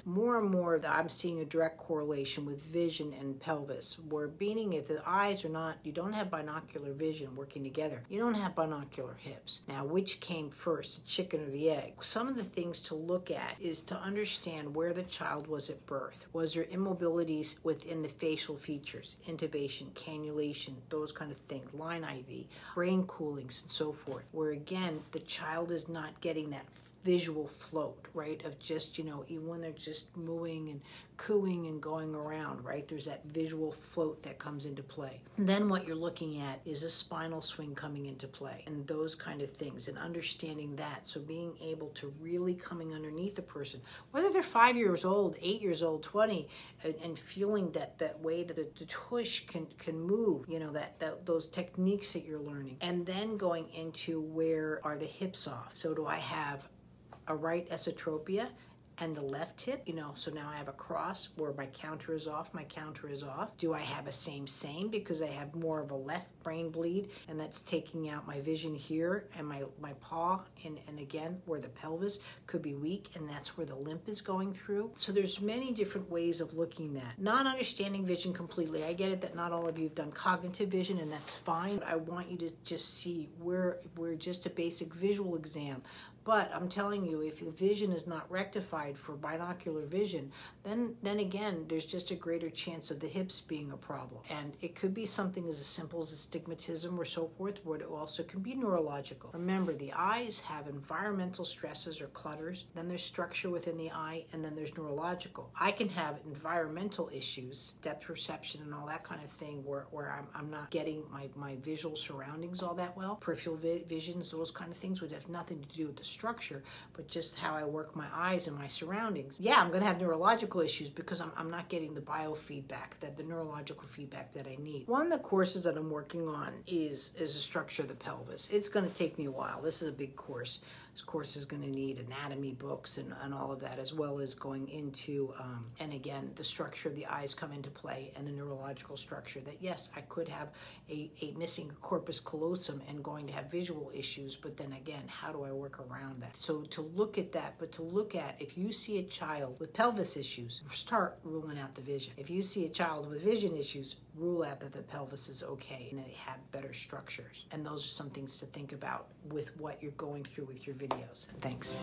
it's more and more that I'm seeing a direct correlation with vision and pelvis, where meaning if the eyes are not, you don't have binocular vision working together, you don't have binocular hips. Now, which came first, the chicken or the egg? Some of the things to look at is to understand where the child was at birth. Was there immobilities within the facial features, intubation, cannulation, those kind of things, line IV, brain coolings, and so forth, where again, the child is not getting that visual float, right, of just, you know, even when they're just mooing and cooing and going around, right, there's that visual float that comes into play. And then what you're looking at is a spinal swing coming into play and those kind of things and understanding that. So being able to really coming underneath a person, whether they're 5 years old, 8 years old, 20, and feeling that way that the tush can move, you know, that those techniques that you're learning. And then going into where are the hips off? So do I have a right esotropia and the left hip, you know, so now I have a cross where my counter is off. Do I have a same because I have more of a left brain bleed and that's taking out my vision here and my paw and again where the pelvis could be weak and that's where the lymph is going through. So there's many different ways of looking at that. Not understanding vision completely. I get it that not all of you have done cognitive vision and that's fine. But I want you to just see where just a basic visual exam. But I'm telling you, if the vision is not rectified for binocular vision, then again, there's just a greater chance of the hips being a problem. And it could be something as simple as astigmatism or so forth, but it also can be neurological. Remember, the eyes have environmental stresses or clutters, then there's structure within the eye, and then there's neurological. I can have environmental issues, depth perception and all that kind of thing, where I'm not getting my visual surroundings all that well. Peripheral visions, those kind of things would have nothing to do with the structure, but just how I work my eyes and my surroundings. Yeah, I'm going to have neurological issues because I'm not getting the biofeedback, the neurological feedback that I need. One of the courses that I'm working on is the structure of the pelvis. It's going to take me a while. This is a big course. This course is going to need anatomy books and all of that, as well as going into, and again, the structure of the eyes come into play and the neurological structure that, yes, I could have a missing corpus callosum and going to have visual issues, but then again, how do I work around that? So to look at that, but to look at if you see a child with pelvis issues, start ruling out the vision. If you see a child with vision issues, rule out that the pelvis is okay and they have better structures. And those are some things to think about with what you're going through with your videos. Thanks.